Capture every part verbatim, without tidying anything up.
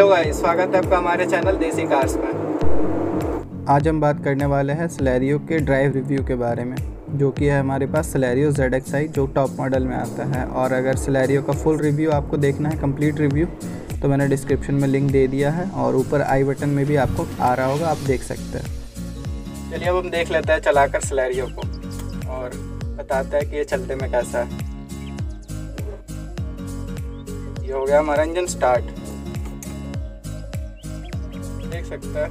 Hello guys, स्वागत है आपका हमारे चैनल देसी कार्स में। आज हम बात करने वाले हैं सेलेरियो के ड्राइव रिव्यू के बारे में, जो कि है हमारे पास सेलेरियो ज़ेड एक्स आई जो टॉप मॉडल में आता है। और अगर सेलेरियो का फुल रिव्यू आपको देखना है, कंप्लीट रिव्यू, तो मैंने डिस्क्रिप्शन में लिंक दे दिया है और ऊपर आई बटन में भी आपको आ रहा होगा, आप देख सकते हैं। चलिए अब हम देख लेते हैं चलाकर सेलेरियो को और बताते हैं कि ये चलते में कैसा है। ये हो गया हमारा इंजन स्टार्ट, देख सकते हैं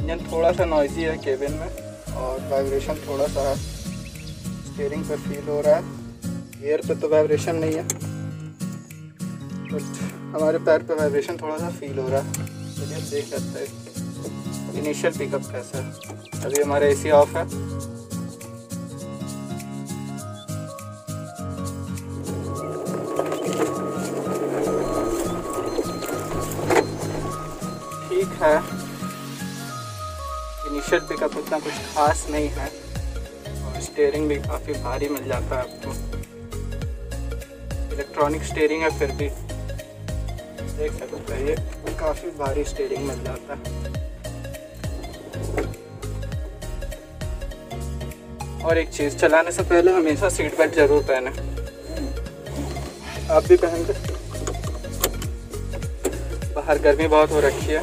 इंजन थोड़ा सा नॉइजी है केबिन में और वाइब्रेशन थोड़ा सा है, स्टीयरिंग पे फील हो रहा है। गियर पे तो वाइब्रेशन नहीं है, बट हमारे पैर पे वाइब्रेशन थोड़ा सा फील हो रहा है। चलिए तो देख सकते हैं इनिशियल पिकअप कैसा है। अभी हमारा एसी ऑफ है, ठीक है। इनिशियल पिकअप उतना कुछ खास नहीं है और स्टीयरिंग भी काफ़ी भारी मिल जाता है आपको। इलेक्ट्रॉनिक स्टीयरिंग है फिर भी, देख सकते हैं ये काफ़ी भारी स्टीयरिंग मिल जाता है। और एक चीज़, चलाने से पहले हमेशा सीट बेल्ट जरूर पहने, आप भी पहन कर। बाहर गर्मी बहुत हो रखी है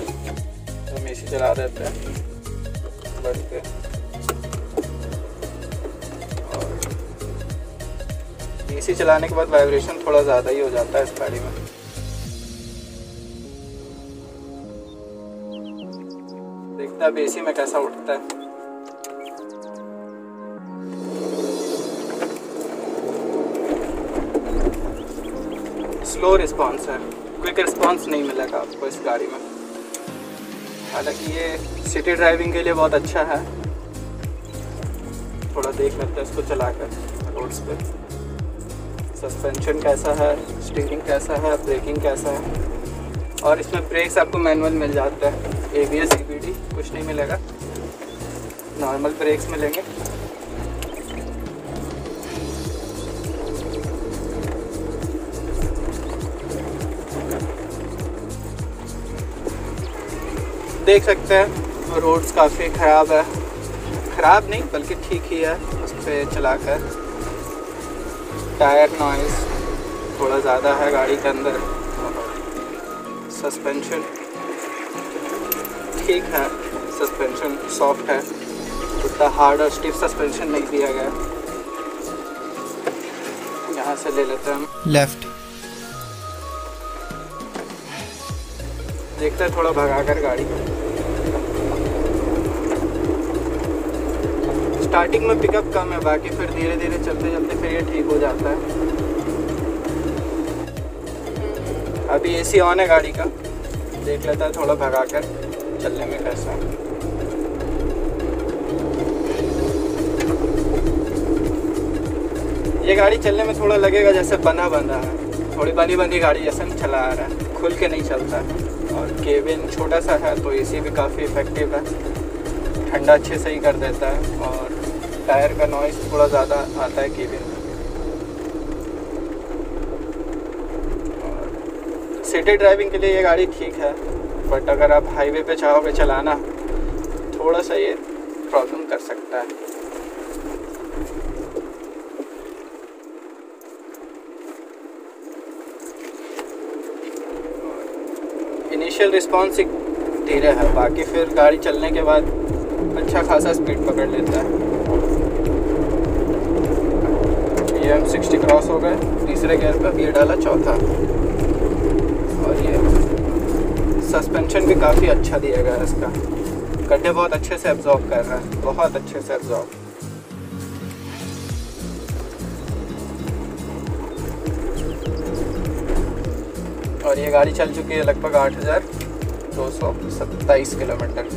तो हम एसी चला देते हैं बढ़ के। और एसी चलाने के बाद वाइब्रेशन थोड़ा ज़्यादा ही हो जाता है इस गाड़ी में। देखता है एसी में कैसा उठता है। स्लो रिस्पॉन्स है, क्विक रिस्पॉन्स नहीं मिलेगा आपको इस गाड़ी में। हालांकि ये सिटी ड्राइविंग के लिए बहुत अच्छा है। थोड़ा देख लेते हैं इसको चलाकर रोड्स पे, सस्पेंशन कैसा है, स्टीयरिंग कैसा है, ब्रेकिंग कैसा है। और इसमें ब्रेक्स आपको मैनुअल मिल जाता है, A B S, E B D कुछ नहीं मिलेगा, नॉर्मल ब्रेक्स मिलेंगे। देख सकते हैं रोड्स काफ़ी ख़राब है, ख़राब नहीं बल्कि ठीक ही है। उस पर चला कर टायर नॉइज़ थोड़ा ज़्यादा है गाड़ी के अंदर, सस्पेंशन ठीक है, सस्पेंशन सॉफ्ट है, उतना हार्ड और स्टिफ सस्पेंशन नहीं दिया गया। यहाँ से ले लेते हैं हम लेफ्ट, देखते हैं थोड़ा भगा कर गाड़ी। स्टार्टिंग में पिकअप कम है, बाकी फिर धीरे धीरे चलते चलते फिर ये ठीक हो जाता है। अभी एसी ऑन है गाड़ी का, देख लेता है थोड़ा भगा कर चलने में कैसा है। ये गाड़ी चलने में थोड़ा लगेगा जैसे बंधा बंधा है, थोड़ी बनी बंधी गाड़ी जैसे चला आ रहा है, खुल के नहीं चलता है। और केबिन छोटा सा है तो एसी भी काफ़ी इफेक्टिव है, ठंडा अच्छे से ही कर देता है। और टायर का नॉइज़ थोड़ा ज़्यादा आता है केबिन में। और सिटी ड्राइविंग के लिए ये गाड़ी ठीक है, बट अगर आप हाईवे पे चाहोगे चलाना, थोड़ा सा ये प्रॉब्लम कर सकता है। इनिशियल रिस्पॉन्स धीरे है, बाकी फिर गाड़ी चलने के बाद अच्छा खासा स्पीड पकड़ लेता है। ये हम सिक्सटी क्रॉस हो गए, तीसरे गियर पर ये डाला चौथा। और ये सस्पेंशन भी काफ़ी अच्छा दिया गया है, इसका गड्ढे बहुत अच्छे से एब्जॉर्ब कर रहा है, बहुत अच्छे से एब्जॉर्ब। और ये गाड़ी चल चुकी है लगभग आठ हज़ार दो सौ सत्ताईस किलोमीटर।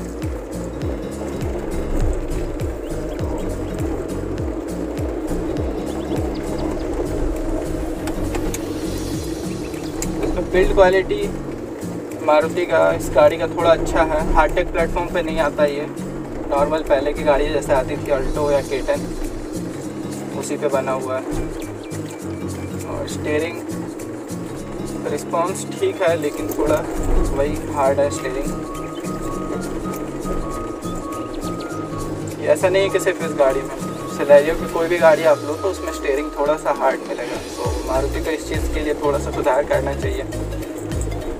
तो बिल्ड क्वालिटी मारुति का इस गाड़ी का थोड़ा अच्छा है, हार्डटेक प्लेटफॉर्म पे नहीं आता। ये नॉर्मल पहले की गाड़ी जैसे आती थी अल्टो या के टेन, उसी पे बना हुआ है। और स्टीयरिंग रिस्पॉन्स ठीक है, लेकिन थोड़ा वही हार्ड है स्टीयरिंग। ऐसा नहीं है कि सिर्फ इस गाड़ी में, सेलेरियो की कोई भी गाड़ी आप लो तो उसमें स्टीयरिंग थोड़ा सा हार्ड मिलेगा। तो मारुति को इस चीज़ के लिए थोड़ा सा सुधार करना चाहिए,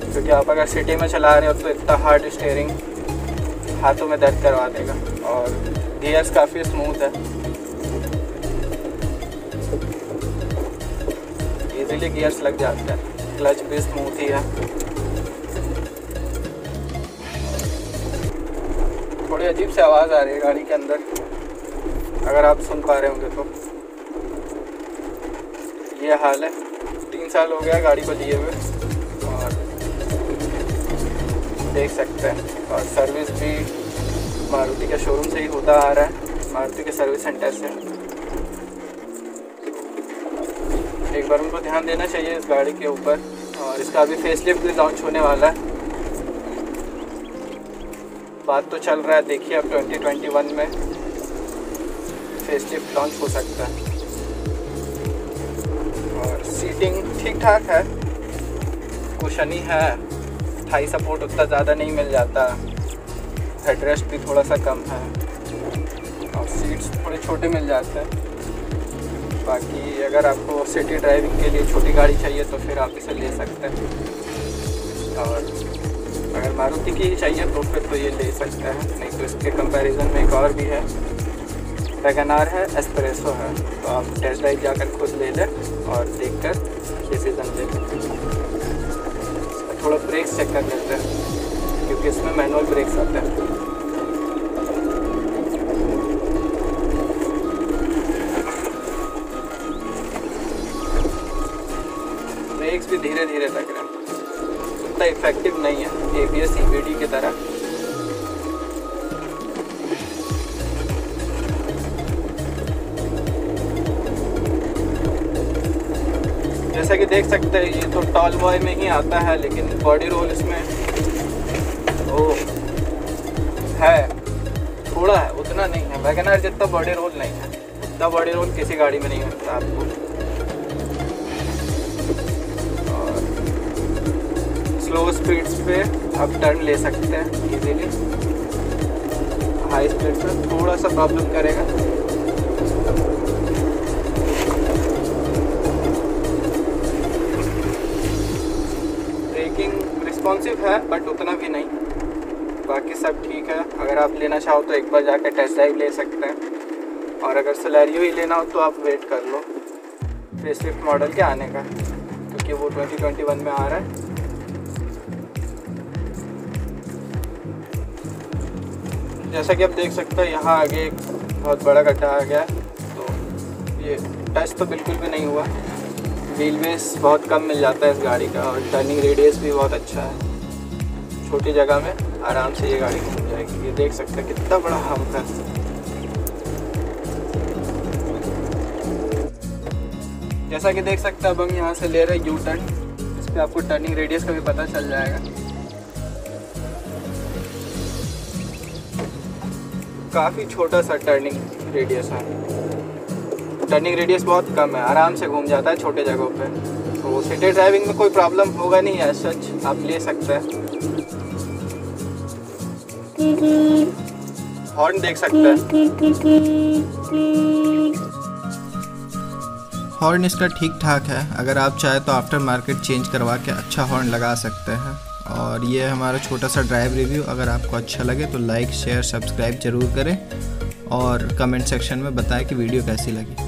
क्योंकि आप अगर सिटी में चला रहे हो तो इतना हार्ड स्टीयरिंग हाथों में दर्द करवा देगा। और गियर्स काफ़ी स्मूथ है, इजीली गियर्स लग जाता है, क्लच भी स्मूथ ही है। थोड़ी अजीब सी आवाज़ आ रही है गाड़ी के अंदर, अगर आप सुन पा रहे होंगे तो। ये हाल है, तीन साल हो गया गाड़ी को लिए हुए और देख सकते हैं। और सर्विस भी मारुति के शोरूम से ही होता आ रहा है, मारुति के सर्विस सेंटर से। एक बार उनको ध्यान देना चाहिए इस गाड़ी के ऊपर। और इसका अभी फेसलिफ्ट भी लॉन्च होने वाला है, बात तो चल रहा है। देखिए अब ट्वेंटी ट्वेंटी वन में फेसलिफ्ट लॉन्च हो सकता है। और सीटिंग ठीक ठाक है, कुशनी है, थाई सपोर्ट उतना ज़्यादा नहीं मिल जाता, हेडरेस्ट भी थोड़ा सा कम है और सीट्स थोड़े छोटे मिल जाते हैं। बाकी अगर आपको सिटी ड्राइविंग के लिए छोटी गाड़ी चाहिए तो फिर आप इसे ले सकते हैं, और अगर मारुति की चाहिए तो फिर तो ये ले सकते हैं। नहीं तो इसके कंपैरिजन में एक और भी है, वैगन आर है, एस्प्रेसो है। तो आप टेस्ट ड्राइव जाकर खुद ले लें और देखकर डिसीजन ले लें। थोड़ा ब्रेक्स चेक कर लेते हैं, क्योंकि इसमें मैनुअल ब्रेक्स आते हैं। ब्रेक्स भी धीरे धीरे लग रहे हैं, उतना इफेक्टिव नहीं है एबीएस ईबीडी की तरह। जैसा कि देख सकते हैं ये तो टॉल बॉय में ही आता है, लेकिन बॉडी रोल इसमें ओ है, थोड़ा है, उतना नहीं है। वैगन आर जितना बॉडी रोल नहीं है, उतना बॉडी रोल किसी गाड़ी में नहीं होता आपको। स्लो स्पीड्स पे आप टर्न ले सकते हैं इजीली, हाई स्पीड पे थोड़ा सा प्रॉब्लम करेगा। ब्रेकिंग रिस्पॉन्सिव है बट उतना भी नहीं, बाकी सब ठीक है। अगर आप लेना चाहो तो एक बार जाकर टेस्ट ड्राइव ले सकते हैं, और अगर सेलेरियो ही लेना हो तो आप वेट कर लो फेसलिफ्ट मॉडल के आने का, क्योंकि वो ट्वेंटी ट्वेंटी वन में आ रहा है। जैसा कि आप देख सकते हैं यहाँ आगे एक बहुत बड़ा गड्ढा आ गया है, तो ये टच तो बिल्कुल भी नहीं हुआ। व्हील बेस बहुत कम मिल जाता है इस गाड़ी का, और टर्निंग रेडियस भी बहुत अच्छा है। छोटी जगह में आराम से ये गाड़ी घूम जाएगी। ये देख सकते हैं कितना बड़ा हम्प है। जैसा कि देख सकते हैं अब हम यहाँ से ले रहे हैं यू टर्न, इस पर आपको टर्निंग रेडियस का भी पता चल जाएगा। काफ़ी छोटा सा टर्निंग रेडियस है, टर्निंग रेडियस बहुत कम है, आराम से घूम जाता है छोटे जगहों पे। तो सिटी ड्राइविंग में कोई प्रॉब्लम होगा नहीं है, सच आप ले सकते हैं। हॉर्न देख सकते हैं, हॉर्न इसका ठीक ठाक है। अगर आप चाहे तो आफ्टर मार्केट चेंज करवा के अच्छा हॉर्न लगा सकते हैं। और ये हमारा छोटा सा ड्राइव रिव्यू, अगर आपको अच्छा लगे तो लाइक शेयर सब्सक्राइब ज़रूर करें, और कमेंट सेक्शन में बताएं कि वीडियो कैसी लगी।